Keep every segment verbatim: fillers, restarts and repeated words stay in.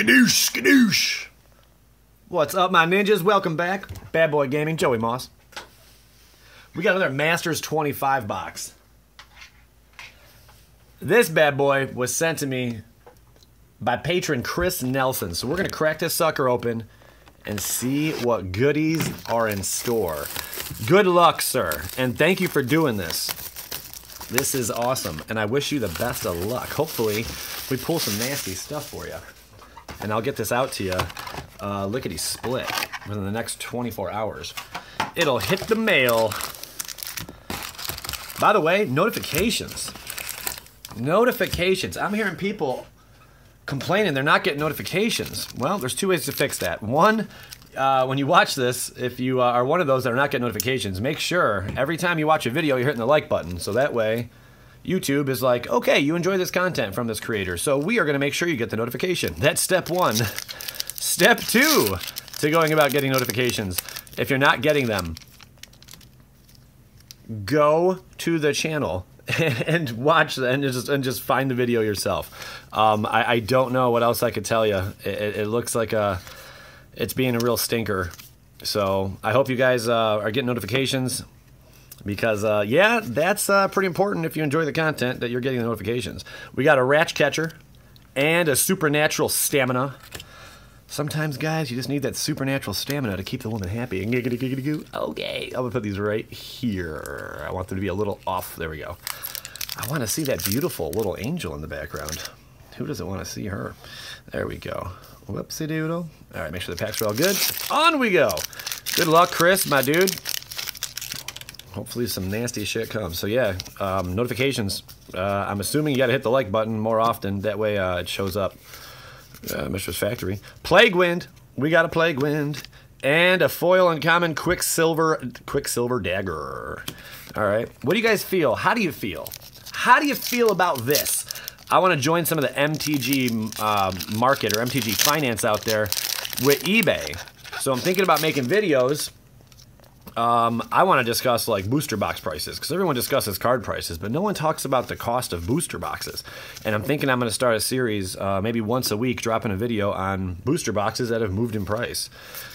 Skadoosh, skadoosh. What's up, my ninjas? Welcome back. Bad Boy Gaming, Joey Moss. We got another Masters twenty-five box. This bad boy was sent to me by patron Chris Nelson. So we're going to crack this sucker open and see what goodies are in store. Good luck, sir. And thank you for doing this. This is awesome. And I wish you the best of luck. Hopefully, we pull some nasty stuff for you. And I'll get this out to you uh, lickety-split within the next twenty-four hours. It'll hit the mail. By the way, notifications. Notifications. I'm hearing people complaining they're not getting notifications. Well, there's two ways to fix that. One, uh, when you watch this, if you uh, are one of those that are not getting notifications, make sure every time you watch a video, you're hitting the like button. So that way, YouTube is like, okay, you enjoy this content from this creator, so we are going to make sure you get the notification. That's step one. Step two to going about getting notifications. If you're not getting them, go to the channel and watch the, and just and just find the video yourself. Um, I, I don't know what else I could tell you. It, it looks like a, it's being a real stinker. So I hope you guys uh, are getting notifications because, uh, yeah, that's uh, pretty important if you enjoy the content that you're getting the notifications. We got a Ratch Catcher and a Supernatural Stamina. Sometimes, guys, you just need that supernatural stamina to keep the woman happy. Okay, I'm gonna put these right here. I want them to be a little off. There we go. I want to see that beautiful little angel in the background. Who doesn't want to see her? There we go. Whoopsie doodle. All right, make sure the packs are all good. On we go. Good luck, Chris, my dude. Hopefully some nasty shit comes. So, yeah, um, notifications. Uh, I'm assuming you got to hit the like button more often. That way uh, it shows up. Uh, Mistress Factory. Plaguewind. We got a Plaguewind. And a foil uncommon Quicksilver Quicksilver Dagger. All right. What do you guys feel? How do you feel? How do you feel about this? I want to join some of the M T G uh, market or M T G finance out there with eBay. So I'm thinking about making videos. Um, I want to discuss like booster box prices because everyone discusses card prices, but no one talks about the cost of booster boxes. And I'm thinking I'm going to start a series uh, maybe once a week dropping a video on booster boxes that have moved in price,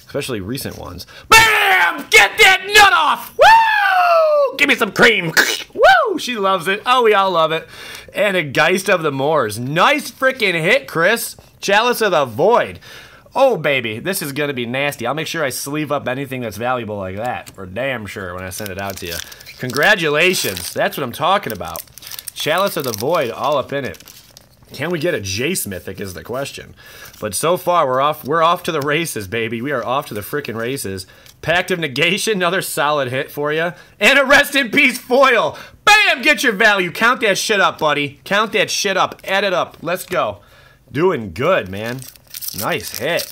especially recent ones. BAM! Get that nut off! Woo! Give me some cream! Woo! She loves it. Oh, we all love it. And a Geist of the Moors. Nice freaking hit, Chris. Chalice of the Void. Oh, baby, this is going to be nasty. I'll make sure I sleeve up anything that's valuable like that, for damn sure, when I send it out to you. Congratulations. That's what I'm talking about. Chalice of the Void all up in it. Can we get a Jace Mythic is the question. But so far, we're off We're off to the races, baby. We are off to the freaking races. Pact of Negation, another solid hit for you. And a Rest in Peace foil. Bam, get your value. Count that shit up, buddy. Count that shit up. Add it up. Let's go. Doing good, man. Nice hit.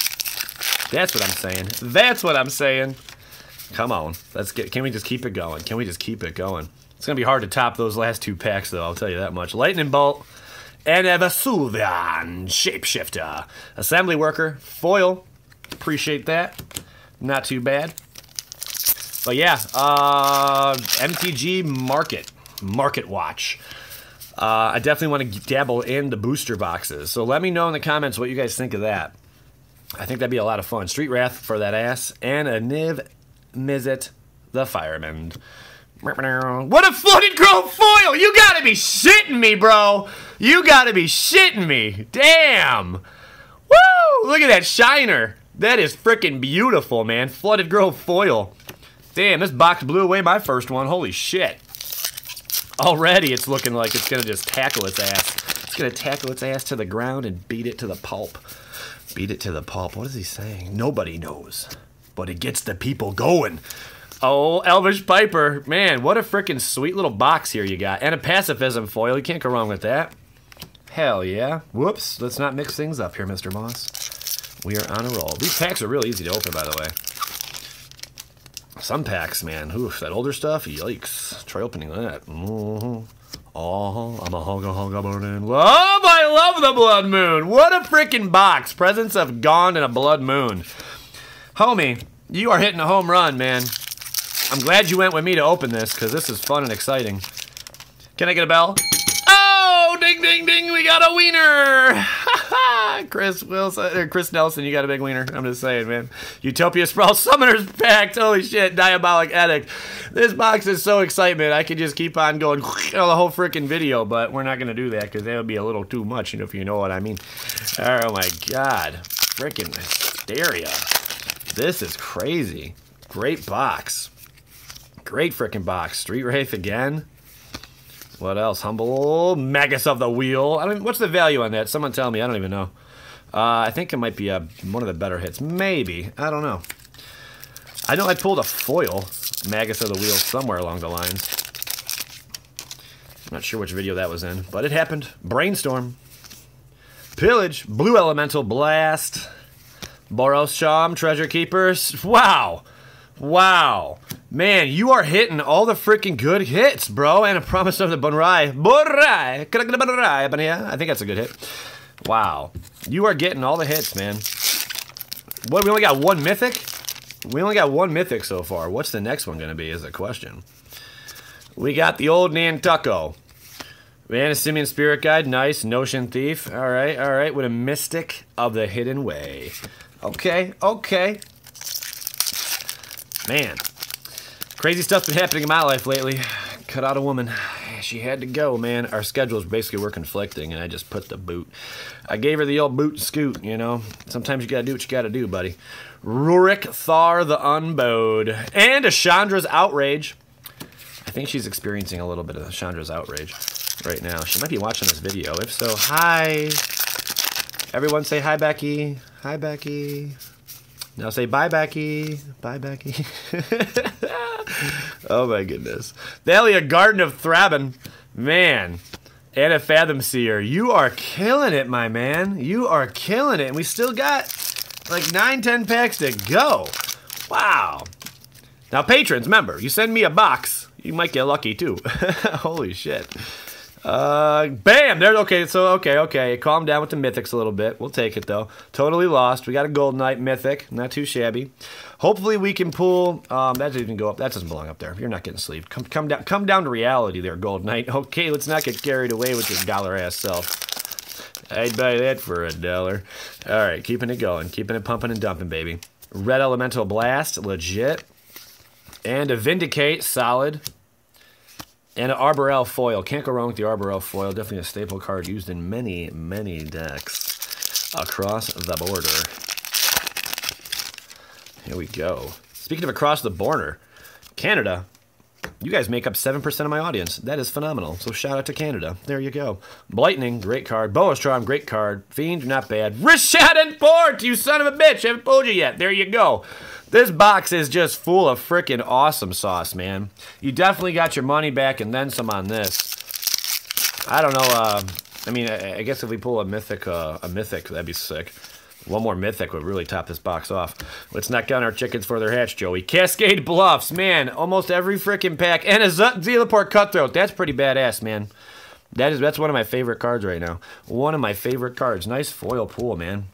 That's what I'm saying. That's what I'm saying. Come on. Let's get. Can we just keep it going? Can we just keep it going? It's going to be hard to top those last two packs, though. I'll tell you that much. Lightning Bolt and a Vesuvian Shapeshifter. Assembly Worker. Foil. Appreciate that. Not too bad. But, yeah. Uh, M T G Market. Market Watch. Uh, I definitely want to dabble in the booster boxes. So let me know in the comments what you guys think of that. I think that'd be a lot of fun. Street Wrath for that ass. And a Niv Mizzet the Firemind. What a Flooded Grove foil! You gotta be shitting me, bro! You gotta be shitting me! Damn! Woo! Look at that shiner! That is freaking beautiful, man. Flooded Grove foil. Damn, this box blew away my first one. Holy shit. Already, it's looking like it's going to just tackle its ass. It's going to tackle its ass to the ground and beat it to the pulp. Beat it to the pulp. What is he saying? Nobody knows. But it gets the people going. Oh, Elvish Piper. Man, what a freaking sweet little box here you got. And a pacifism foil. You can't go wrong with that. Hell yeah. Whoops. Let's not mix things up here, Mister Moss. We are on a roll. These packs are real easy to open, by the way. Some packs, man. Oof, that older stuff? Yikes. Try opening that. Mm-hmm. Oh, I'm a hunga hunga burning. Love, I love the blood moon. What a freaking box. Presence of Gone and a blood moon. Homie, you are hitting a home run, man. I'm glad you went with me to open this, because this is fun and exciting. Can I get a bell? Oh, ding, ding, ding. We got a wiener. Chris Wilson or Chris Nelson, you got a big wiener. I'm just saying, man. Utopia Sprawl, Summoner's Pact, holy shit, Diabolic Edict. This box is so excitement. I could just keep on going you know, the whole freaking video, but we're not gonna do that because that would be a little too much, you know, if you know what I mean. Oh my god. Freaking hysteria. This is crazy. Great box. Great freaking box. Street Wraith again. What else? Humble. Magus of the Wheel. I mean, what's the value on that? Someone tell me. I don't even know. Uh, I think it might be a, one of the better hits. Maybe. I don't know. I know I pulled a foil Magus of the Wheel somewhere along the lines. I'm not sure which video that was in, but it happened. Brainstorm. Pillage. Blue Elemental Blast. Boros Sham. Treasure Keepers. Wow. Wow. Man, you are hitting all the freaking good hits, bro. And a promise of the Bunrai. Bunrai. I think that's a good hit. Wow. You are getting all the hits, man. What, we only got one mythic? We only got one mythic so far. What's the next one going to be is the question. We got the old Nantucko. Anasimian Spirit Guide. Nice. Notion Thief. All right, all right. With a Mystic of the Hidden Way. Okay, okay. Man. Crazy stuff's been happening in my life lately. Cut out a woman. She had to go, man. Our schedules basically were conflicting, and I just put the boot. I gave her the old boot scoot, you know. Sometimes you gotta do what you gotta do, buddy. Rurik Thar the Unbowed. And a Chandra's Outrage. I think she's experiencing a little bit of Chandra's Outrage right now. She might be watching this video. If so, hi. Everyone say hi, Becky. Hi, Becky. Now say bye, Becky. Bye, Becky. Oh my goodness. Thalia, Garden of Thraben. Man. And a Fathom Seer. You are killing it, my man. You are killing it. And we still got like nine, ten packs to go. Wow. Now, patrons, remember, you send me a box, you might get lucky too. Holy shit. Uh, bam! There's okay, so okay, okay. Calm down with the mythics a little bit. We'll take it though. Totally Lost. We got a Gold Knight mythic, not too shabby. Hopefully we can pull. Um, that doesn't even go up. That doesn't belong up there. You're not getting sleeved. Come, come down, come down to reality there, Gold Knight. Okay, let's not get carried away with your dollar ass self. I'd buy that for a dollar. All right, keeping it going, keeping it pumping and dumping, baby. Red Elemental Blast, legit, and a Vindicate, solid. And an Arbor Elf foil. Can't go wrong with the Arbor Elf foil. Definitely a staple card used in many, many decks across the border. Here we go. Speaking of across the border, Canada, you guys make up seven percent of my audience. That is phenomenal. So shout out to Canada. There you go. Blightning, great card. Boastrom, great card. Fiend, not bad. Rashad and Port, you son of a bitch. I haven't pulled you yet. There you go. This box is just full of freaking awesome sauce, man. You definitely got your money back and then some on this. I don't know. Uh, I mean, I, I guess if we pull a mythic, uh, a mythic, that'd be sick. One more mythic would really top this box off. Let's not count our chickens for their hatch, Joey. Cascade Bluffs, man. Almost every freaking pack. And a Zeliport Cutthroat. That's pretty badass, man. That is, that's one of my favorite cards right now. One of my favorite cards. Nice foil pool, man.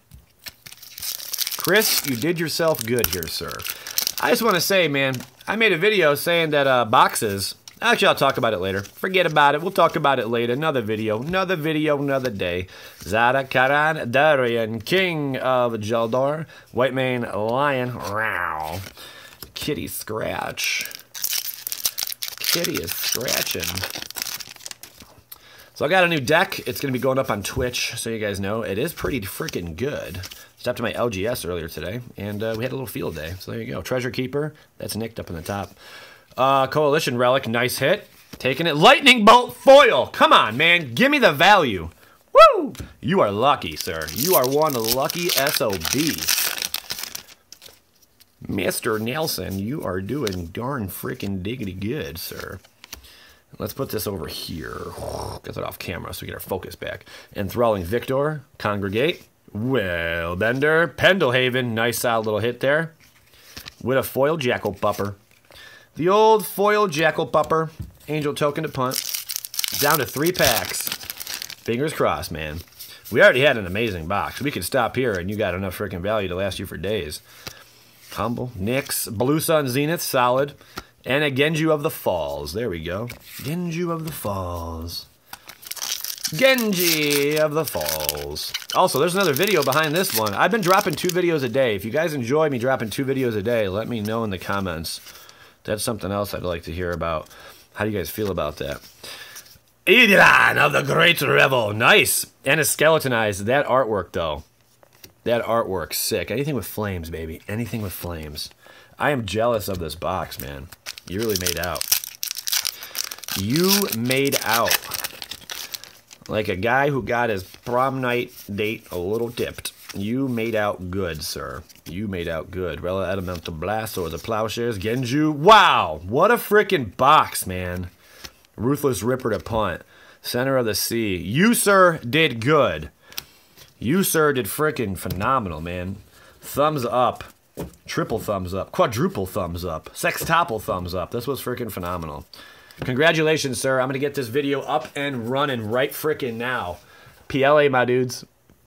Chris, you did yourself good here, sir. I just want to say, man, I made a video saying that uh, boxes... Actually, I'll talk about it later. Forget about it. We'll talk about it later. Another video. Another video. Another day. Zara Karan Darian, King of Jaldar. White Mane Lion. Row. Kitty Scratch. Kitty is scratching. So I got a new deck. It's going to be going up on Twitch, so you guys know. It is pretty freaking good. Stopped to my L G S earlier today, and uh, we had a little field day. So there you go. Treasure Keeper. That's nicked up in the top. Uh, Coalition Relic. Nice hit. Taking it. Lightning Bolt Foil. Come on, man. Give me the value. Woo! You are lucky, sir. You are one lucky S O B. Mister Nelson, you are doing darn freaking diggity good, sir. Let's put this over here. Get it off camera so we get our focus back. Enthralling Victor, Congregate, Well Bender, Pendlehaven, nice solid little hit there. With a foil Jackal Pupper. The old foil Jackal Pupper. Angel token to punt. Down to three packs. Fingers crossed, man. We already had an amazing box. We could stop here and you got enough freaking value to last you for days. Humble, Nyx, Blue Sun Zenith, solid. And a Genju of the Falls. There we go. Genju of the Falls. Genju of the Falls. Also, there's another video behind this one. I've been dropping two videos a day. If you guys enjoy me dropping two videos a day, let me know in the comments. That's something else I'd like to hear about. How do you guys feel about that? Idran of the Great Revel. Nice. And it's skeletonized. That artwork, though. That artwork, sick. Anything with flames, baby. Anything with flames. I am jealous of this box, man. You really made out. You made out. Like a guy who got his prom night date a little dipped. You made out good, sir. You made out good. Rela Elemental Blast or the Plowshares. Genju. Wow! What a freaking box, man. Ruthless Ripper to punt. Center of the Sea. You, sir, did good. You, sir, did freaking phenomenal, man. Thumbs up. Triple thumbs up. Quadruple thumbs up. Sextuple thumbs up. This was freaking phenomenal. Congratulations, sir. I'm going to get this video up and running right freaking now. P L A, my dudes.